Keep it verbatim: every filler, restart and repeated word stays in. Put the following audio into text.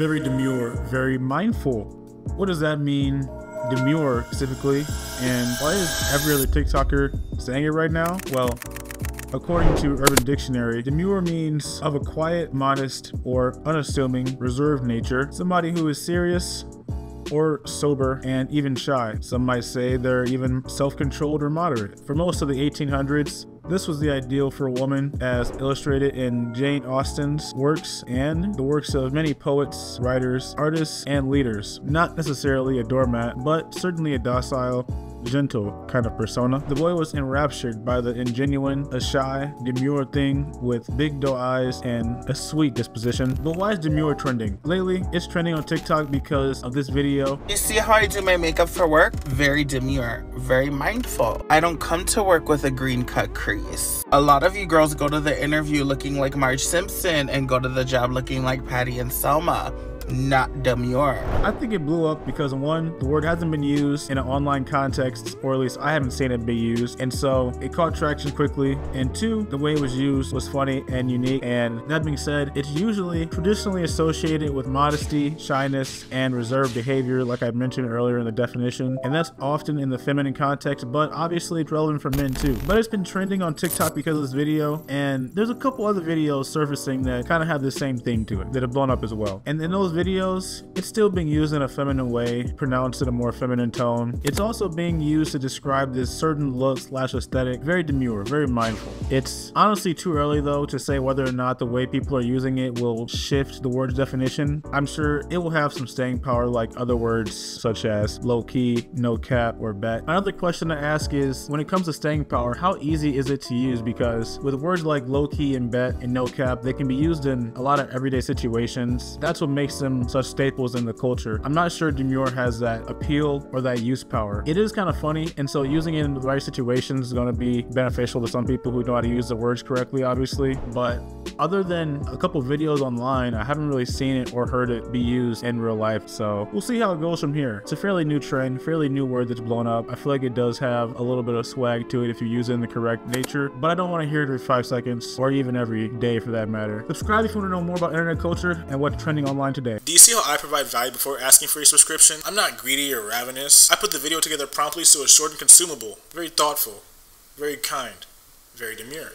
Very demure, very mindful. What does that mean, demure specifically? And why is every other TikToker saying it right now? Well, according to Urban Dictionary, demure means of a quiet, modest, or unassuming, reserved nature. Somebody who is serious or sober and even shy. Some might say they're even self-controlled or moderate. For most of the eighteen hundreds, this was the ideal for a woman, as illustrated in Jane Austen's works and the works of many poets, writers, artists, and leaders. Not necessarily a doormat, but certainly a docile, gentle kind of persona. The boy was enraptured by the ingenuine, a shy, demure thing with big doe eyes and a sweet disposition. But why is demure trending? Lately, it's trending on TikTok because of this video. You see how I do my makeup for work? Very demure, very mindful. I don't come to work with a green cut crease. A lot of you girls go to the interview looking like Marge Simpson and go to the job looking like Patty and Selma. Not demure. I think it blew up because, one, the word hasn't been used in an online context, or at least I haven't seen it be used, and so it caught traction quickly, and two, the way it was used was funny and unique. And that being said, it's usually traditionally associated with modesty, shyness, and reserved behavior, like I mentioned earlier in the definition, and that's often in the feminine context, but obviously it's relevant for men too. But it's been trending on TikTok because of this video, and there's a couple other videos surfacing that kind of have the same thing to it that have blown up as well. And in those videos videos, it's still being used in a feminine way, pronounced in a more feminine tone. It's also being used to describe this certain look slash aesthetic. Very demure, very mindful. It's honestly too early though to say whether or not the way people are using it will shift the word's definition. I'm sure it will have some staying power like other words such as low-key, no cap, or bet. Another question to ask is, when it comes to staying power, how easy is it to use? Because with words like low-key and bet and no cap, they can be used in a lot of everyday situations. That's what makes them such staples in the culture. I'm not sure demure has that appeal or that use power. It is kind of funny, and so using it in the right situations is going to be beneficial to some people who know how to use the words correctly, obviously. But other than a couple videos online, I haven't really seen it or heard it be used in real life, so we'll see how it goes from here. It's a fairly new trend, fairly new word that's blown up. I feel like it does have a little bit of swag to it if you use it in the correct nature, but I don't want to hear it every five seconds or even every day for that matter. Subscribe if you want to know more about internet culture and what's trending online today. Do you see how I provide value before asking for your subscription? I'm not greedy or ravenous. I put the video together promptly so it's short and consumable, very thoughtful, very kind, very demure.